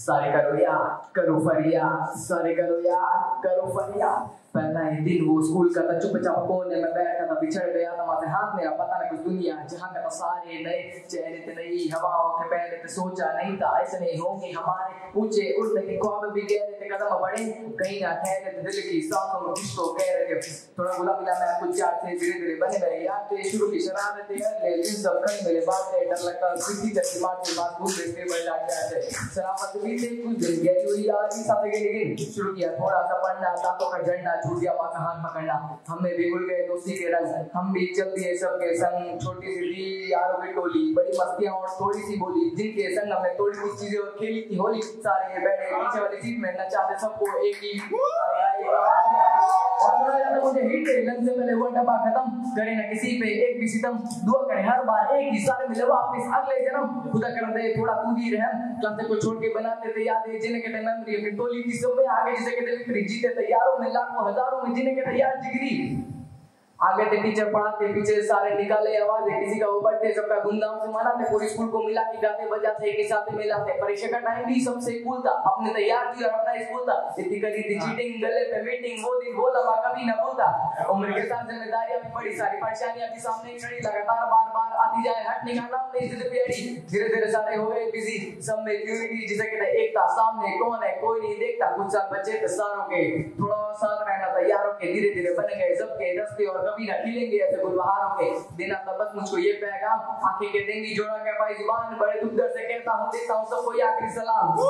सारे करो या करो फरिया, सारे करो या करो फरिया। पहला ही दिन वो स्कूल का था, चुपचाप कोने में बैठा था, बिछड़ गया था माथे हाथ मेरा, पता ना कुछ दुनिया जहाँ का था। सारे नए चेहरे थे, नई हवाओं के पहले थे, सोचा नहीं था ऐसे नहीं होंगे हमारे ऊंचे उड़ने के ख्वाब भी गहरे थे। कदम बढ़े कहीं ना ठहरे थे, दिल की सांसों में किसको कह रहे थे। थोड़ा बुला मिला मैं कुछ चार थे, धीरे धीरे बने मेरे यार थे। शुरू की शरारतें सब कहीं मिले बातें, डर लगता सीधी जैसी बातें बात भूख देते बढ़ जाते। शराफत भी कुछ दिन गहरी हुई आज ही साथ लेकिन शुरू किया थोड़ा सा पढ़ना, दांतों का झड़ना, छूट गया माँ का हाथ पकड़ना। हमने भी भूल गए दोस्ती के रंग, हम भी चलती है सबके संग। छोटी सी दी यारों की टोली, बड़ी मस्तियाँ और थोड़ी सी बोली, जिनके संग हमने थोड़ी कुछ चीजें और खेली थी होली। सारे बैठे पीछे वाली सीट में नचाते सबको एक ही। और थोड़ा ज्यादा मुझे हिट लग से पहले वो डब्बा खत्म करे ना किसी पे एक भी सितम। दुआ करे हर बार एक ही सारे मिले वापस अगले जन्म। खुदा कर दे थोड़ा तू भी रहम, क्लासे को छोड़ के बनाते थे यादें जिन्हें कहते मेमोरी। अपनी टोली की सब में आगे जिसे कहते विक्ट्री, जीते थे यारों में लाखों हजारों में, जिन्हें कहते यार जिगरी। आगे थे टीचर पढ़ाते, पीछे सारे निकाले आवाजें, किसी का उबड़ते सबका धूमधाम से मनाते। पूरे स्कूल को मिला के गाते बजाते एक साथ मिलाते। परीक्षा का टाइम भी सबसे कूल था, अपने तैयार थी और अपना स्कूल था। इतनी करी थी चीटिंग, गले पे मीटिंग, वो दिन वो लम्हा कभी न भूलता। उम्र के साथ जिम्मेदारियां भी बड़ी सारी, परेशानियां भी सामने खड़ी लगातार बार बार आती जाए, हटने का नाम नहीं। धीरे धीरे सारे हो गए बिजी, सब में यूनिटी जिसे कहते एकता। सामने कौन है कोई नहीं देखता, कुछ साल बचे थे सारों के, थोड़ा साथ रहना था यारों के। धीरे धीरे बन गए सबके रस्ते और कभी ना खिलेंगे ऐसे गुलबहारों के। देना था बस मुझको ये पैगाम, आंखें कह देंगी जोड़ा क्या भाई जुबान। बड़े दुख दर से कहता हूँ, देता हूँ सबको ये आखिरी सलाम।